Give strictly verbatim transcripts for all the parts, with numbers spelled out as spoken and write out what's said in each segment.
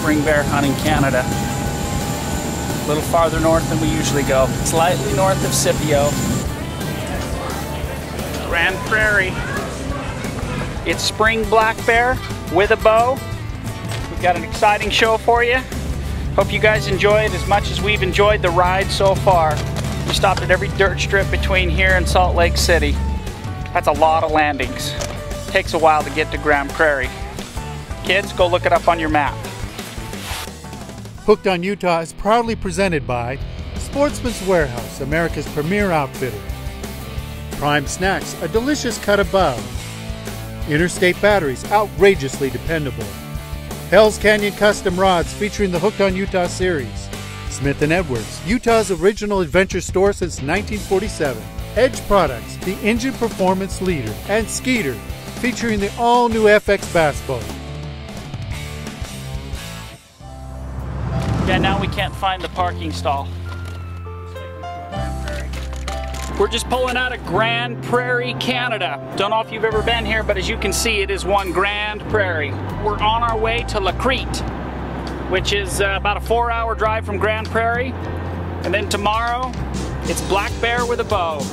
spring bear hunt in Canada. A little farther north than we usually go. Slightly north of Scipio. Grand Prairie. It's spring black bear with a bow. We've got an exciting show for you. Hope you guys enjoy it as much as we've enjoyed the ride so far. We stopped at every dirt strip between here and Salt Lake City. That's a lot of landings. Takes a while to get to Grand Prairie. Kids, go look it up on your map. Hooked on Utah is proudly presented by Sportsman's Warehouse, America's premier outfitter. Prime Snacks, a delicious cut above. Interstate Batteries, outrageously dependable. Hell's Canyon Custom Rods, featuring the Hooked on Utah series. Smith and Edwards, Utah's original adventure store since nineteen forty-seven. Edge Products, the engine performance leader. And Skeeter, featuring the all-new F X Bass Boat. Yeah, now we can't find the parking stall. We're just pulling out of Grand Prairie, Canada. Don't know if you've ever been here, but as you can see, it is one Grand Prairie. We're on our way to La Crete, which is uh, about a four hour drive from Grand Prairie. And then tomorrow, it's black bear with a bow.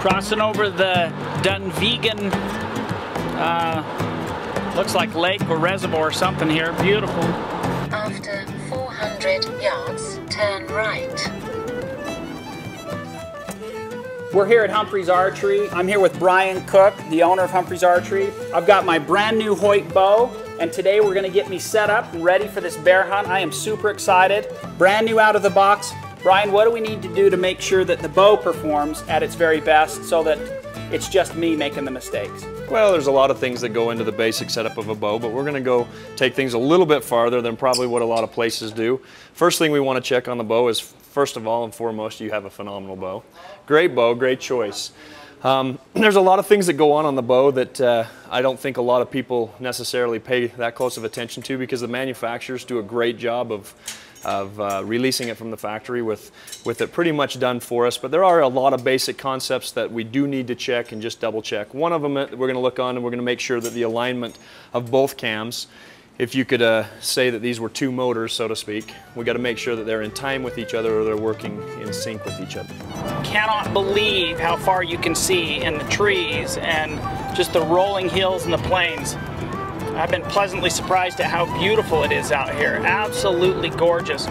Crossing over the Dunvegan, uh, looks like lake or reservoir or something here. Beautiful. After four hundred yards, turn right. We're here at Humphrey's Archery. I'm here with Brian Cook, the owner of Humphrey's Archery. I've got my brand new Hoyt bow, and today we're gonna get me set up and ready for this bear hunt. I am super excited. Brand new out of the box. Brian, what do we need to do to make sure that the bow performs at its very best so that it's just me making the mistakes? Well, there's a lot of things that go into the basic setup of a bow, but we're going to go take things a little bit farther than probably what a lot of places do. First thing we want to check on the bow is, first of all and foremost, you have a phenomenal bow. Great bow, great choice. Um, there's a lot of things that go on on the bow that uh, I don't think a lot of people necessarily pay that close of attention to, because the manufacturers do a great job of of uh, releasing it from the factory with, with it pretty much done for us. But there are a lot of basic concepts that we do need to check and just double check. One of them that we're going to look on, and we're going to make sure that the alignment of both cams, if you could uh, say that these were two motors, so to speak, we got to make sure that they're in time with each other, or they're working in sync with each other. Cannot believe how far you can see in the trees and just the rolling hills and the plains. I've been pleasantly surprised at how beautiful it is out here. Absolutely gorgeous.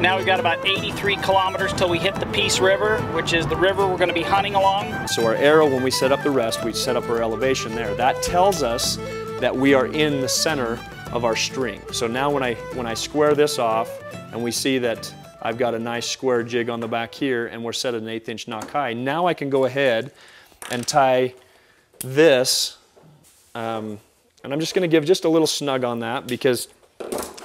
Now we've got about eighty-three kilometers till we hit the Peace River, which is the river we're going to be hunting along. So our arrow, when we set up the rest, we set up our elevation there. That tells us that we are in the center of our string. So now when I, when I square this off and we see that I've got a nice square jig on the back here and we're set at an eighth inch knock high, now I can go ahead and tie this um, and I'm just going to give just a little snug on that, because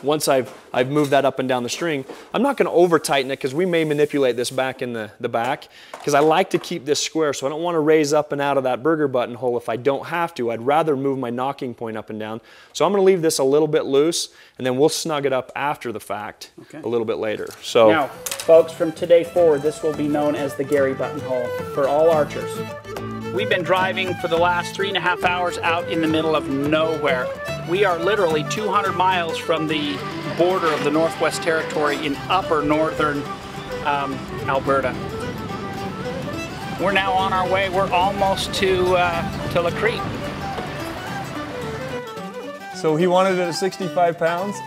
once I've, I've moved that up and down the string, I'm not going to over tighten it, because we may manipulate this back in the, the back, because I like to keep this square, so I don't want to raise up and out of that burger buttonhole if I don't have to. I'd rather move my knocking point up and down. So I'm going to leave this a little bit loose, and then we'll snug it up after the fact, okay, a little bit later. So now, folks, from today forward, this will be known as the Gary buttonhole for all archers. We've been driving for the last three and a half hours out in the middle of nowhere. We are literally two hundred miles from the border of the Northwest Territory in upper northern um, Alberta. We're now on our way. We're almost to, uh, to La Crete. So he wanted it at sixty-five pounds.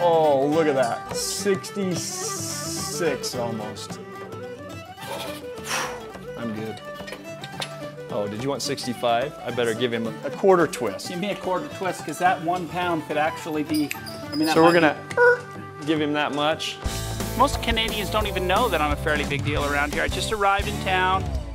Oh, look at that. sixty-six almost. I'm good. Oh, did you want sixty-five? I better give him a quarter twist. Give me a quarter twist, because that one pound could actually be, I mean, that so we're gonna be... give him that much. Most Canadians don't even know that I'm a fairly big deal around here. I just arrived in town.